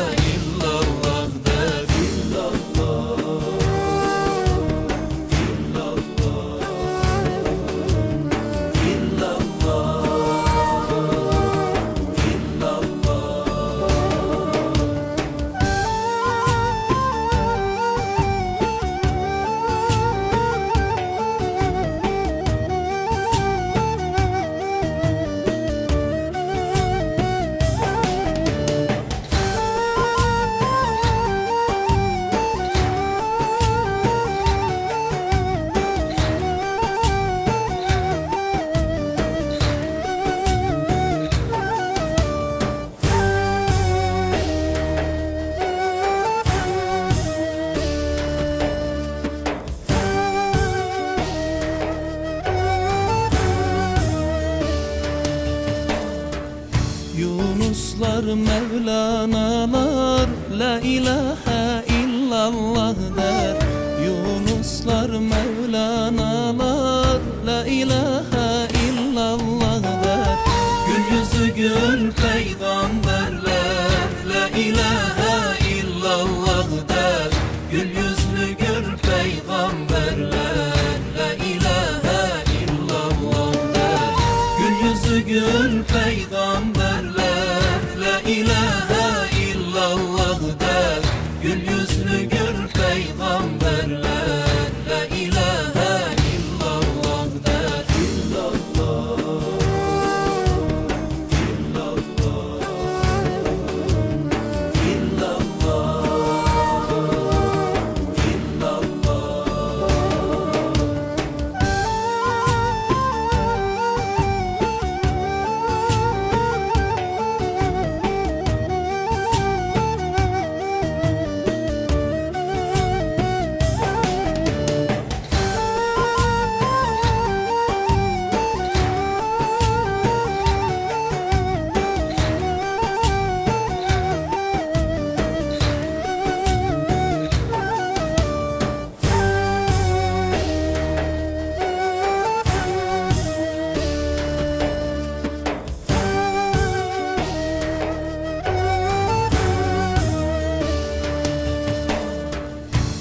der. İllallah, illallah, illallah, illallah. Mevlanalar la ilahe illallah der. Yunuslar Mevlanalar la ilahe illallah der. Gül yüzü gül peygamberler la ilahe illallah der. Gül yüzlü gül peygamberler la ilahe illallah der. Gül yüzü gül peygamberler la ilahe illallah der. Gül yüzlü gül peygamberler la ilahe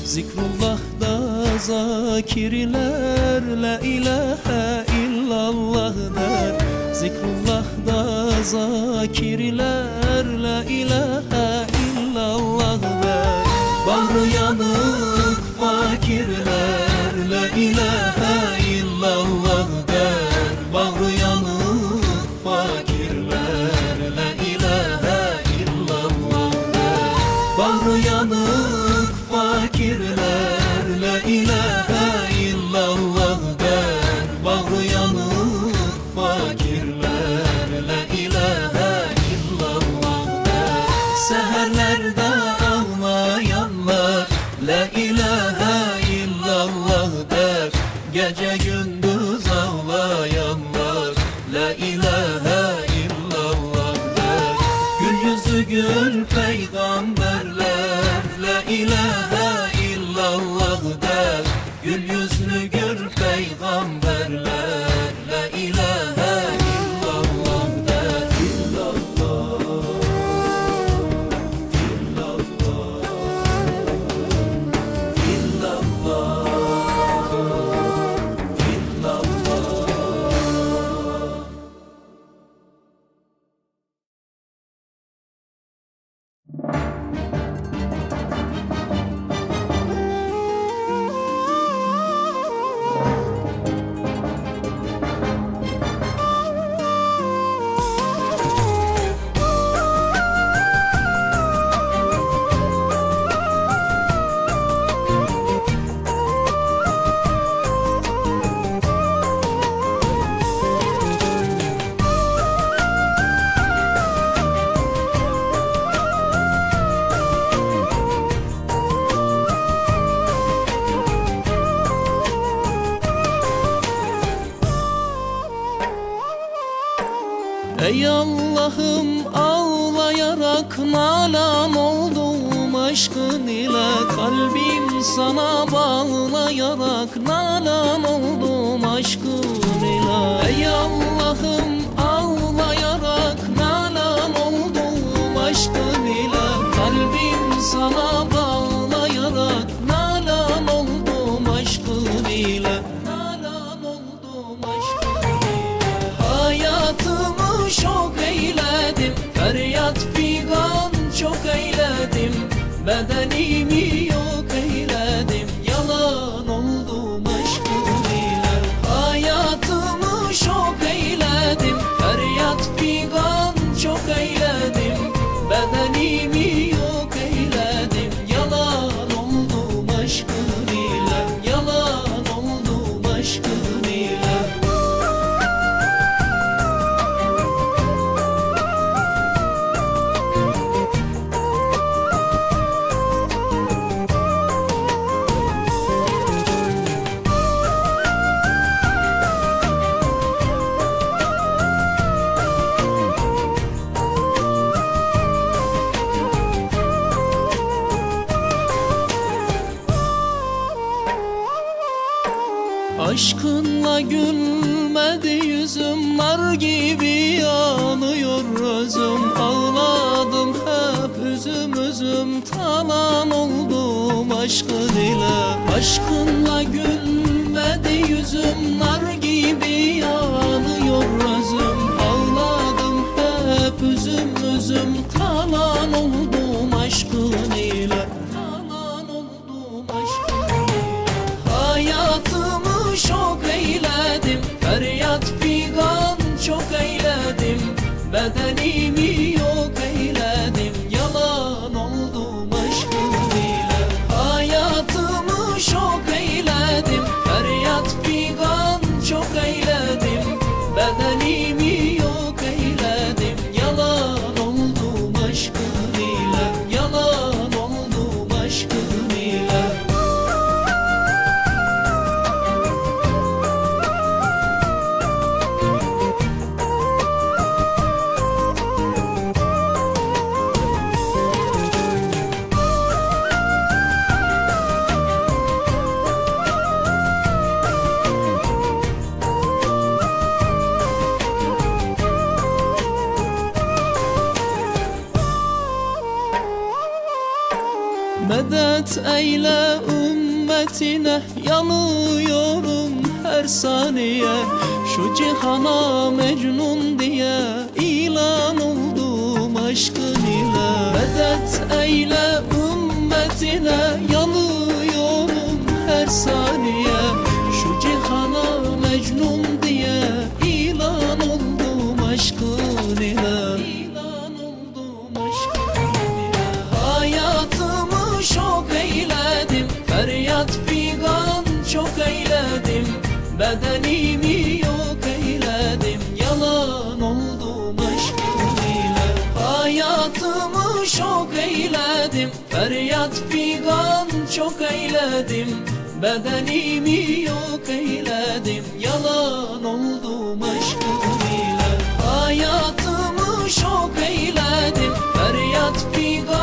Zikrullah'da zakirler, la ilahe illallah der. Zikrullah'da zakirler, la ilahe illallah der. Bahrı yanık fakirler, la ilahe illallah der. Bahrı yanık fakirler, la ilahe illallah der. Bahrı yanık fakirler, la ilahe illallah der. Bağrı yanık fakirler, la ilahe illallah der. Seherlerde ağlayanlar, la ilahe illallah der. Gece gündüz ağlayanlar, la ilahe illallah der. Gül yüzü gül peygamberler, la ilahe illallah der. Gül yüzlü gül peygamberler, la ilahe illallah der. İllallah, illallah, illallah, illallah. Ey Allah'ım, ağlayarak nalan oldum aşkın ile. Kalbim sana bağlayarak nalan oldum aşkın ile. Ey Allah'ım, ağlayarak nalan oldum aşkın ile. Kalbim sana bağlayarak nalan oldum aşkın ile. Nalan oldum aşkın ile. Hayatımı çok eyledim, feryat figan çok eyledim. Bedenimi yok eyledim, yalan oldum aşkın ile. Hayatımı çok eyledim, feryat figan çok eyledim. Bedenimi yok eyledim, yalan oldum aşkın ile. Yalan oldum aşkın ile. Aşkınla gülmedi yüzüm, nar gibi yanıyor özüm. Ağladım hep üzüm üzüm, talan oldum aşkın ile. Aşkınla gülmedi yüzüm, nar gibi yanıyor özüm. Ağladım hep üzüm üzüm, talan oldum aşkın ile. Talan oldum aşkın ile. Hayatım çok eyledim, feryat figan çok eyledim. Bedenimi yok eyledim, yalan oldum aşkın ile. Hayatımı çok eyledim, feryat figan medet eyle ümmetine. Yanıyorum her saniye, şu cihana mecnun diye ilan oldum aşkın ile. Medet eyle ümmetine, yanıyorum her saniye, şu cihana mecnun diye ilan oldum aşkın ile. Feryat figan çok eyledim, bedenimi yok eyledim, yalan oldum aşkın ile. Hayatımı şok eyledim, feryat figan çok eyledim, bedenimi yok eyledim, yalan oldum aşkın ile. Hayatımı şok eyledim, feryat figan